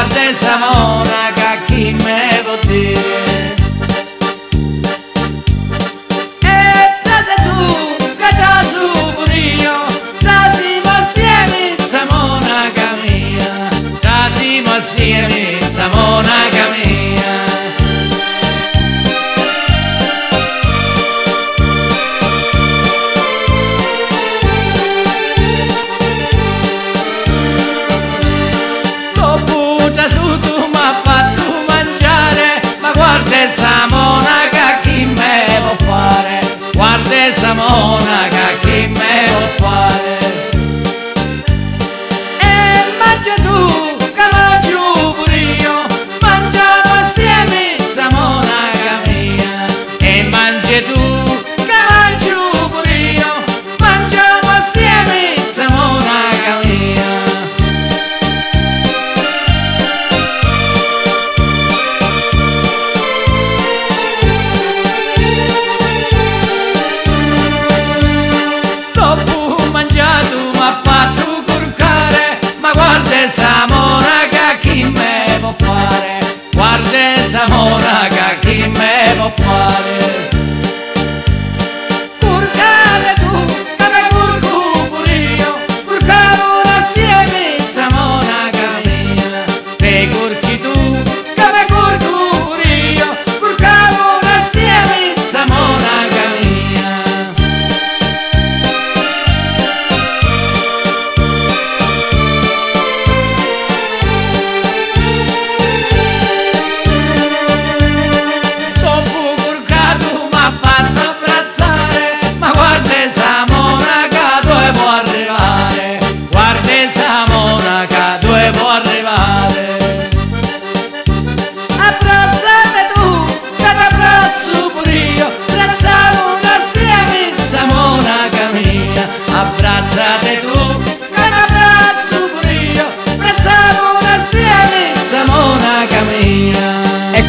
attesa monaca chi me può dire. E trase tu, caccia su pulino, trasimo assieme, sa monaca mia, trasimo assieme, sa monaca mia.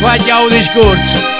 Qua già un discorso